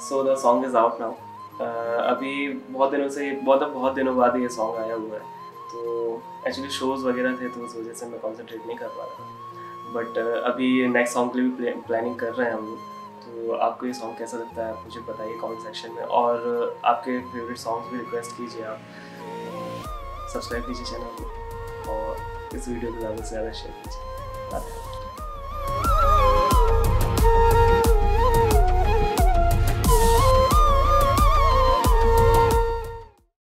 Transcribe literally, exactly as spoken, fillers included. So the song is out now. अभी बहुत दिनों से बहुत बहुत दिनों बाद ये song आया हुआ है. तो actually shows वगैरह थे तो उस वजह से मैं concentrate नहीं कर पा रहा. But अभी next song के लिए भी planning कर रहे हैं हम. तो आपको ये song कैसा लगता है? मुझे बताइए comment section में. और आपके favorite songs भी request कीजिए आप. Subscribe कीजिए channel को. और इस video को ज़्यादा से ज़्यादा share कीजिए.